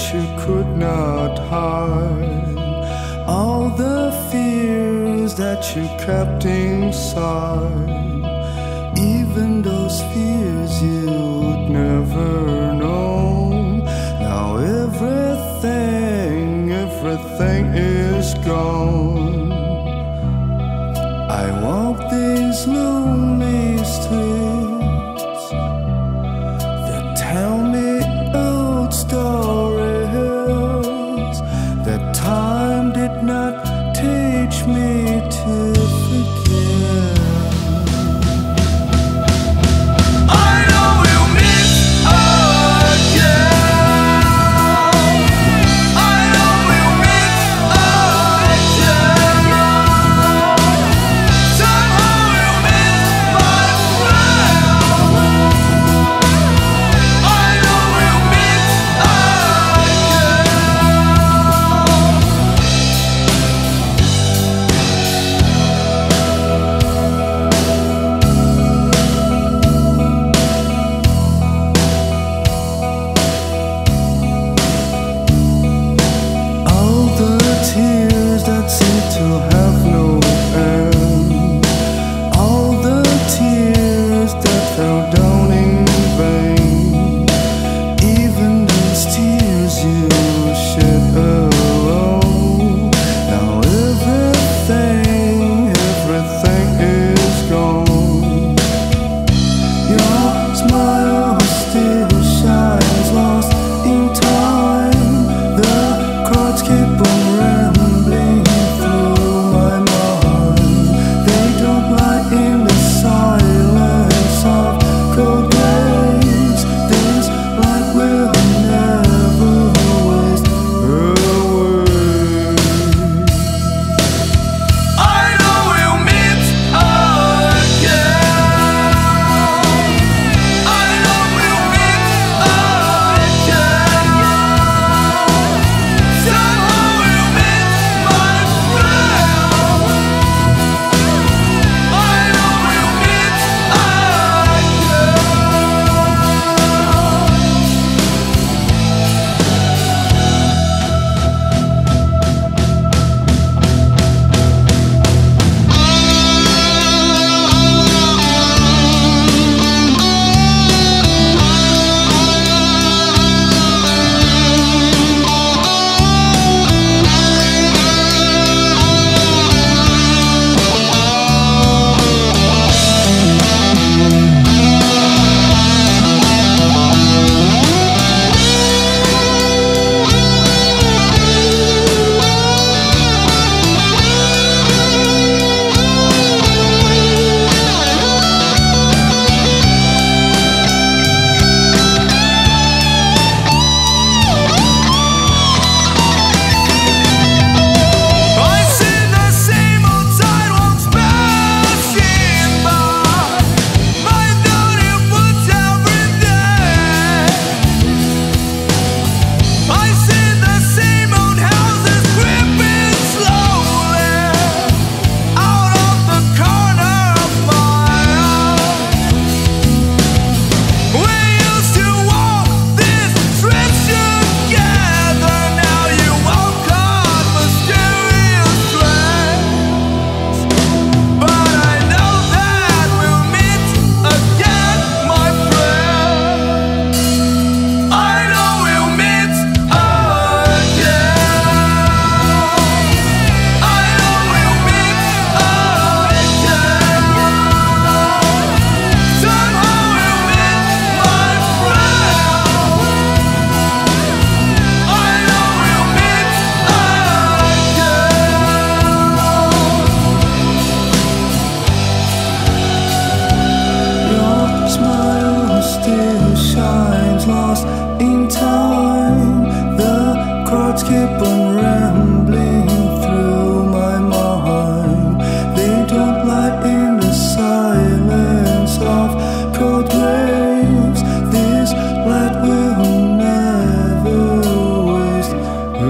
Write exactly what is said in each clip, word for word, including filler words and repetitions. that you could not hide, all the fears that you kept inside, even those fears you'd never known. Now everything, everything is gone. I walk these lonely streets that tell me old stories that time did not teach me to forget.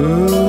Ooh.